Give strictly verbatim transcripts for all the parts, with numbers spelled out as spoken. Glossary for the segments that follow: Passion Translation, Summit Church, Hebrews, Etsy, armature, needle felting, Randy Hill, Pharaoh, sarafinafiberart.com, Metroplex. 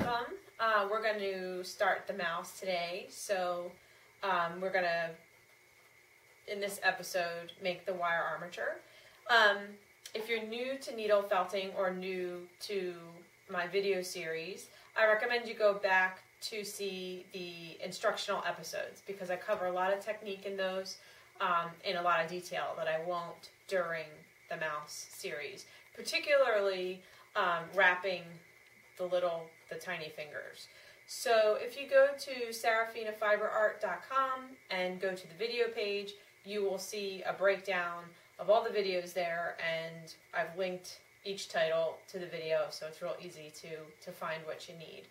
welcome. Uh, we're going to start the mouse today. So um, we're going to, in this episode, make the wire armature. Um, if you're new to needle felting or new to my video series, I recommend you go back to see the instructional episodes because I cover a lot of technique in those um, in a lot of detail that I won't during the mouse series, particularly um, wrapping the little, the tiny fingers. So if you go to sarafina fiber art dot com and go to the video page, you will see a breakdown of all the videos there, and I've linked each title to the video, so it's real easy to, to find what you need.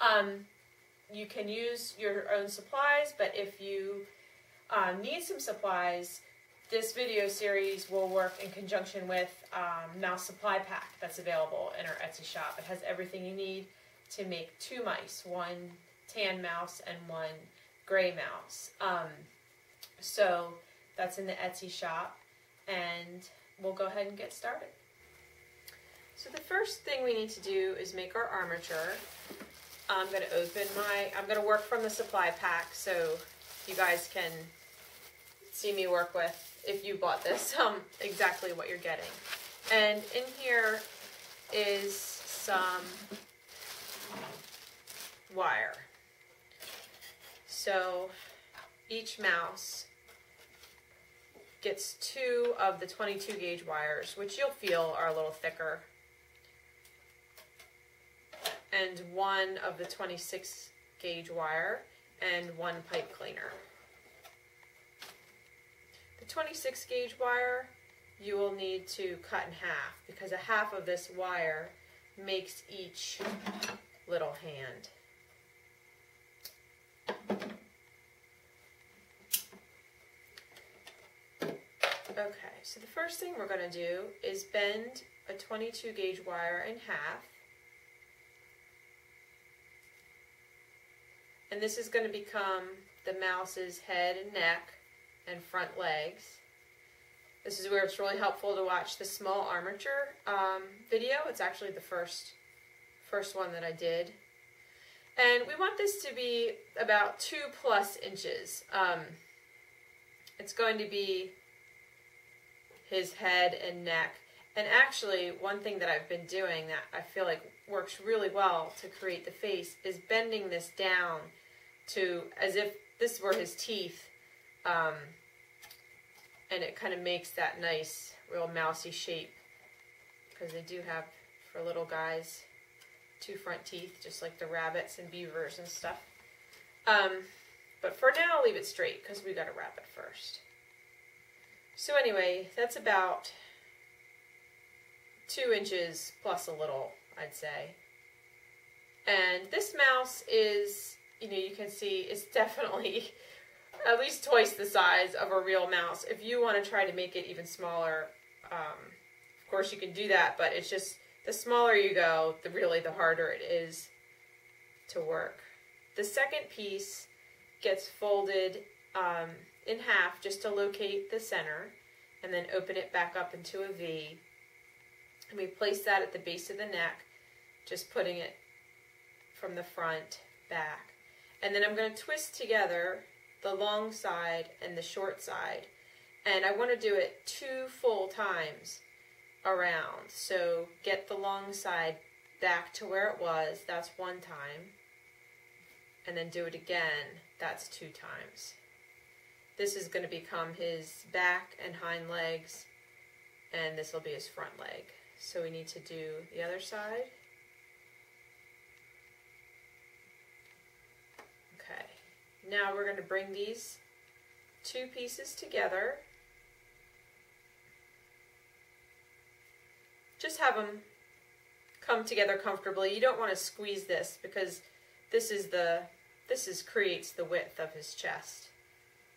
Um, you can use your own supplies, but if you uh, need some supplies, this video series will work in conjunction with um, mouse supply pack that's available in our Etsy shop. It has everything you need to make two mice, one tan mouse and one gray mouse. Um, so that's in the Etsy shop, and we'll go ahead and get started. So the first thing we need to do is make our armature. I'm going to open my, I'm going to work from the supply pack so you guys can see me work with, if you bought this, um, exactly what you're getting. And in here is some wire. So each mouse gets two of the twenty-two gauge wires, which you'll feel are a little thicker, and one of the twenty-six gauge wire, and one pipe cleaner. The twenty-six gauge wire you will need to cut in half because a half of this wire makes each little hand. Okay, so the first thing we're going to do is bend a twenty-two gauge wire in half. And this is going to become the mouse's head and neck and front legs. This is where it's really helpful to watch the small armature um, video. It's actually the first, first one that I did. And we want this to be about two plus inches. Um, it's going to be his head and neck. And actually, one thing that I've been doing that I feel like works really well to create the face is bending this down to as if this were his teeth. Um, and it kind of makes that nice, real mousy shape because they do have, for little guys, two front teeth, just like the rabbits and beavers and stuff. Um, but for now, I'll leave it straight because we got to wrap it first. So anyway, that's about two inches plus a little, I'd say. And this mouse is, you know, you can see it's definitely at least twice the size of a real mouse. If you want to try to make it even smaller, um, of course you can do that, but it's just the smaller you go, the really the harder it is to work. The second piece gets folded um, in half just to locate the center, and then open it back up into a V. And we place that at the base of the neck, just putting it from the front back. And then I'm going to twist together the long side and the short side. And I want to do it two full times around. So get the long side back to where it was. That's one time. And then do it again. That's two times. This is going to become his back and hind legs. And this will be his front leg. So we need to do the other side. Now we're going to bring these two pieces together. Just have them come together comfortably. You don't want to squeeze this because this is the this is creates the width of his chest.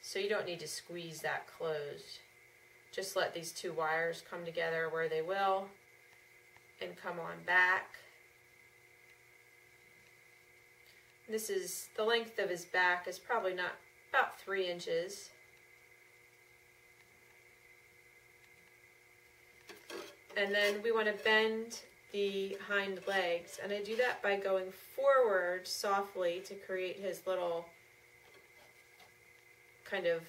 So you don't need to squeeze that closed. Just let these two wires come together where they will and come on back. This is, the length of his back is probably not, about three inches. And then we want to bend the hind legs, and I do that by going forward softly to create his little kind of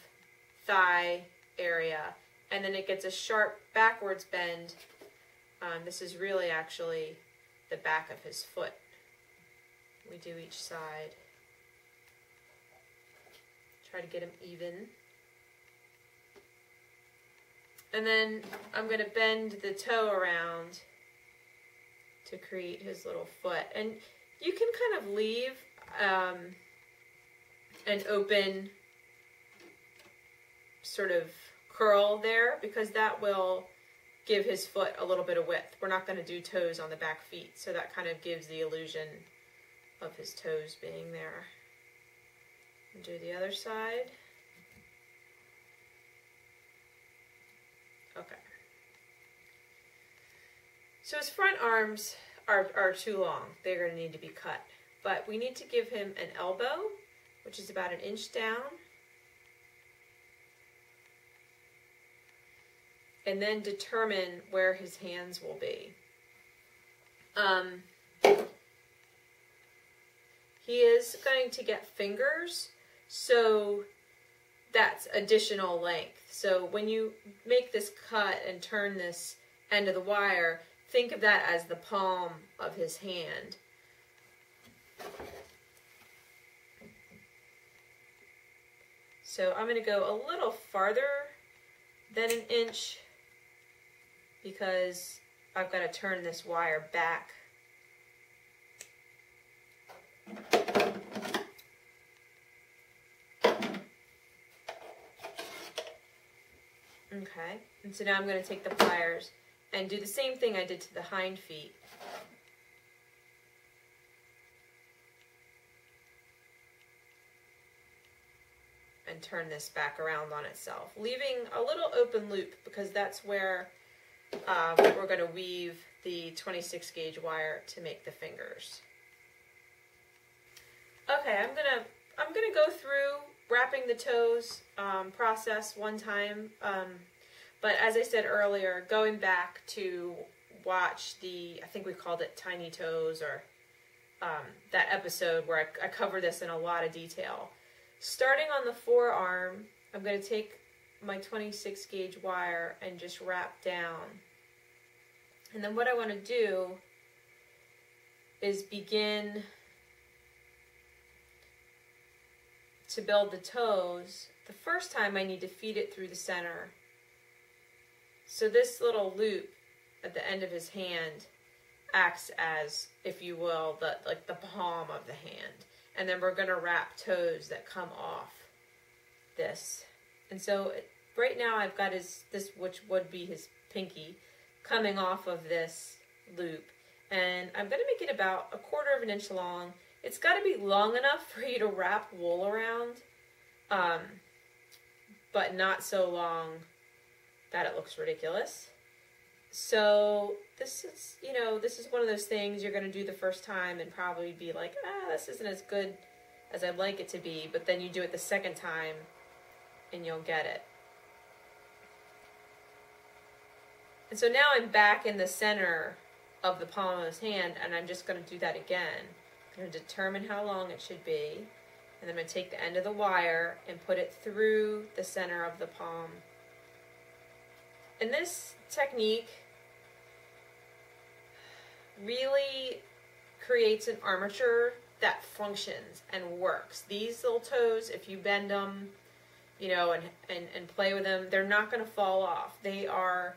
thigh area, and then it gets a sharp backwards bend. Um, this is really actually the back of his foot. We do each side. Try to get him even. And then I'm going to bend the toe around to create his little foot. And you can kind of leave um, an open sort of curl there, because that will give his foot a little bit of width. We're not going to do toes on the back feet, so that kind of gives the illusion of his toes being there. And do the other side. Okay. So his front arms are, are too long. They're going to need to be cut. But we need to give him an elbow, which is about an inch down. And then determine where his hands will be. Um, he is going to get fingers, so that's additional length. So when you make this cut and turn this end of the wire, think of that as the palm of his hand. So I'm going to go a little farther than an inch, because I've got to turn this wire back. Okay, and so now I'm going to take the pliers and do the same thing I did to the hind feet. And turn this back around on itself, leaving a little open loop, because that's where Uh, we're going to weave the twenty-six gauge wire to make the fingers. Okay, I'm gonna I'm gonna go through wrapping the toes um, process one time, um, but as I said earlier, going back to watch the, I think we called it Tiny Toes, or um, that episode where I, I cover this in a lot of detail. Starting on the forearm, I'm going to take my twenty-six gauge wire and just wrap down. And then what I want to do is begin to build the toes. The first time I need to feed it through the center. So this little loop at the end of his hand acts as, if you will, the, like the palm of the hand. And then we're going to wrap toes that come off this. And so right now I've got his, this, which would be his pinky, coming off of this loop. And I'm going to make it about a quarter of an inch long. It's got to be long enough for you to wrap wool around, um, but not so long that it looks ridiculous. So this is, you know, this is one of those things you're going to do the first time and probably be like, ah, this isn't as good as I'd like it to be. But then you do it the second time, and you'll get it. And so now I'm back in the center of the palm of his hand, and I'm just going to do that again. I'm going to determine how long it should be, and then I'm going to take the end of the wire and put it through the center of the palm. And this technique really creates an armature that functions and works. These little toes, if you bend them, you know, and, and, and play with them, they're not going to fall off. They are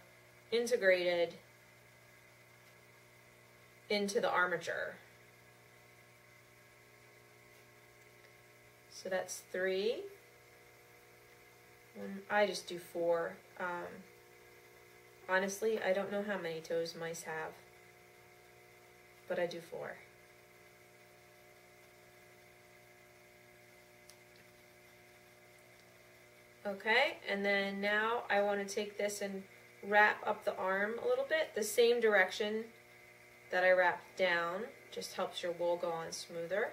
integrated into the armature. So that's three. And I just do four. Um, honestly, I don't know how many toes mice have, but I do four. Okay, and then now I want to take this and wrap up the arm a little bit. The same direction that I wrapped down, just helps your wool go on smoother.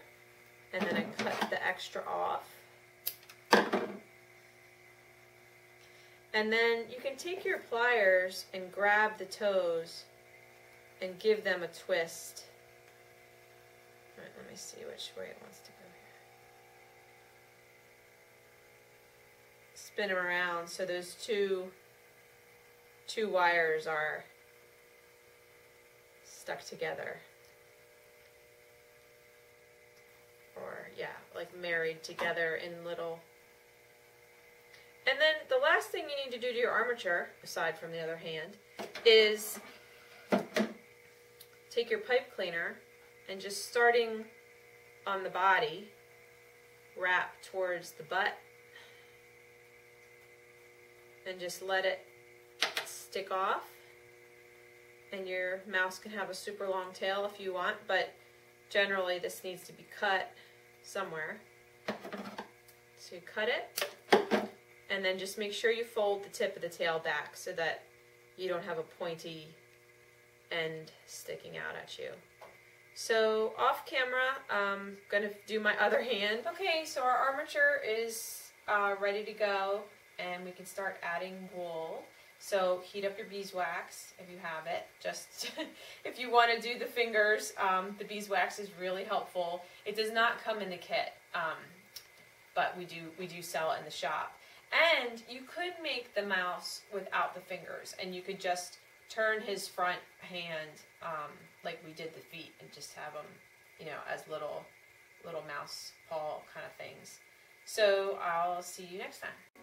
And then I cut the extra off. And then you can take your pliers and grab the toes and give them a twist. All right, let me see which way it wants to go here. Spin them around so those two two wires are stuck together, or yeah, like married together in little. And then the last thing you need to do to your armature, aside from the other hand, is take your pipe cleaner and just starting on the body, wrap towards the butt and just let it stick off. And your mouse can have a super long tail if you want, but generally this needs to be cut somewhere. So you cut it. And then just make sure you fold the tip of the tail back so that you don't have a pointy end sticking out at you. So off camera, I'm gonna do my other hand. Okay, so our armature is uh, ready to go, and we can start adding wool. So heat up your beeswax if you have it. Just if you want to do the fingers, um, the beeswax is really helpful. It does not come in the kit, um, but we do we do sell it in the shop. And you could make the mouse without the fingers, and you could just turn his front hand um, like we did the feet, and just have them, you know, as little, little mouse paw kind of things. So I'll see you next time.